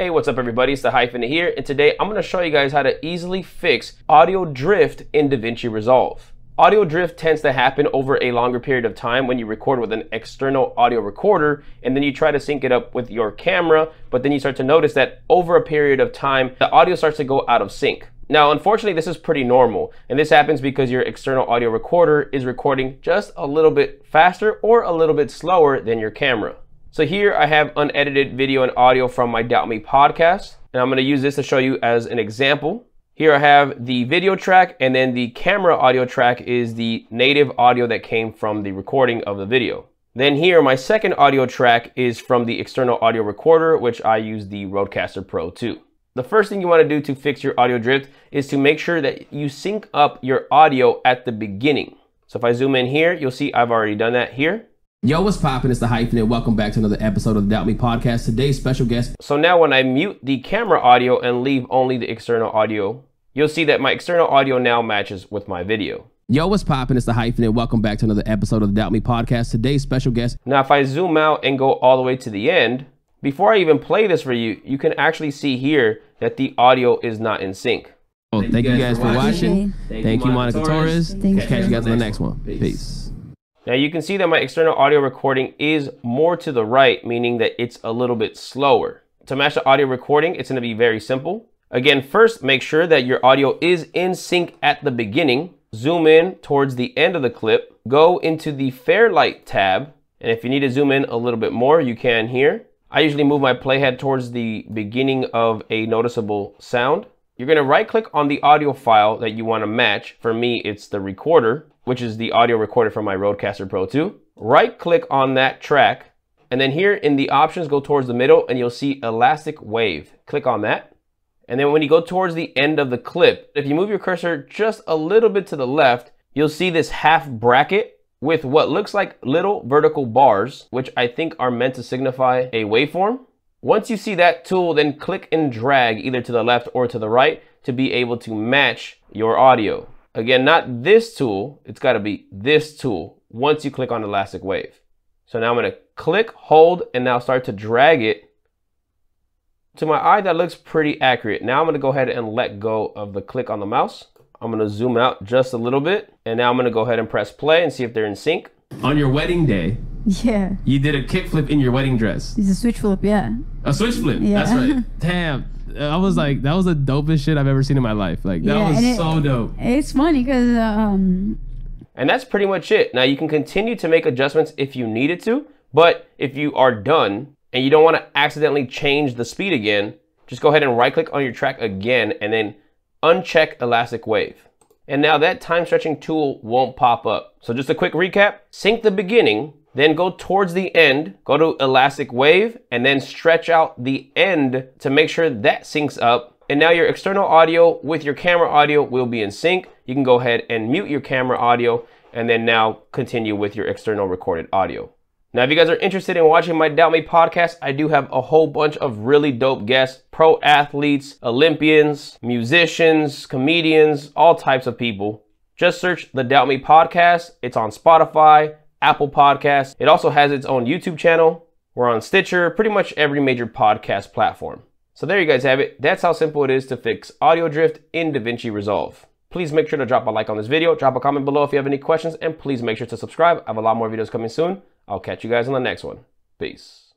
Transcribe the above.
Hey, what's up everybody, it's the Hyphen here, and today I'm going to show you guys how to easily fix audio drift in DaVinci Resolve. Audio drift tends to happen over a longer period of time when you record with an external audio recorder and then you try to sync it up with your camera, but then you start to notice that over a period of time the audio starts to go out of sync. Now, unfortunately, this is pretty normal, and this happens because your external audio recorder is recording just a little bit faster or a little bit slower than your camera. So here I have unedited video and audio from my Doubt Me podcast, and I'm going to use this to show you as an example. Here I have the video track, and then the camera audio track is the native audio that came from the recording of the video. Then here, my second audio track is from the external audio recorder, which I use the Rodecaster Pro 2. The first thing you want to do to fix your audio drift is to make sure that you sync up your audio at the beginning. So if I zoom in here, you'll see I've already done that here. Yo, what's poppin'? It's the Hyphen, and welcome back to another episode of the Doubt Me Podcast. Today's special guest. So now when I mute the camera audio and leave only the external audio, you'll see that my external audio now matches with my video. Yo, what's poppin'? It's the Hyphen, and welcome back to another episode of the Doubt Me Podcast. Today's special guest. Now, if I zoom out and go all the way to the end, before I even play this for you, you can actually see here that the audio is not in sync. Oh, thank you guys for watching. Thank you, Monica Torres. Catch you guys on the next one. Peace. Now you can see that my external audio recording is more to the right, meaning that it's a little bit slower. To match the audio recording, it's going to be very simple. Again, first, make sure that your audio is in sync at the beginning. Zoom in towards the end of the clip. Go into the Fairlight tab. And if you need to zoom in a little bit more, you can here. I usually move my playhead towards the beginning of a noticeable sound. You're going to right click on the audio file that you want to match. For me, it's the recorder, which is the audio recorded from my Rodecaster Pro 2. Right click on that track, and then here in the options, go towards the middle and you'll see Elastic Wave. Click on that. And then when you go towards the end of the clip, if you move your cursor just a little bit to the left, you'll see this half bracket with what looks like little vertical bars, which I think are meant to signify a waveform. Once you see that tool, then click and drag either to the left or to the right to be able to match your audio. Again, not this tool, it's got to be this tool once you click on Elastic Wave. So now I'm going to click, hold, and now start to drag it. To my eye, that looks pretty accurate. Now I'm going to go ahead and let go of the click on the mouse. I'm going to zoom out just a little bit, and now I'm going to go ahead and press play and see if they're in sync. On your wedding day, yeah, you did a kickflip in your wedding dress. It's a switch flip, yeah. A switch flip, yeah. That's right. Damn. I was like, that was the dopest shit I've ever seen in my life. Like, that was so dope. It's funny because... And that's pretty much it. Now, you can continue to make adjustments if you needed to, but if you are done and you don't want to accidentally change the speed again, just go ahead and right-click on your track again and then uncheck Elastic Wave. And now that time-stretching tool won't pop up. So just a quick recap. Sync the beginning, then go towards the end, go to Elastic Wave, and then stretch out the end to make sure that syncs up. And now your external audio with your camera audio will be in sync. You can go ahead and mute your camera audio, and then now continue with your external recorded audio. Now, if you guys are interested in watching my Doubt Me podcast, I do have a whole bunch of really dope guests, pro athletes, Olympians, musicians, comedians, all types of people. Just search the Doubt Me podcast. It's on Spotify, Apple Podcasts. It also has its own YouTube channel. We're on Stitcher, pretty much every major podcast platform. So there you guys have it. That's how simple it is to fix audio drift in DaVinci Resolve. Please make sure to drop a like on this video, drop a comment below if you have any questions, and please make sure to subscribe. I have a lot more videos coming soon. I'll catch you guys on the next one. Peace.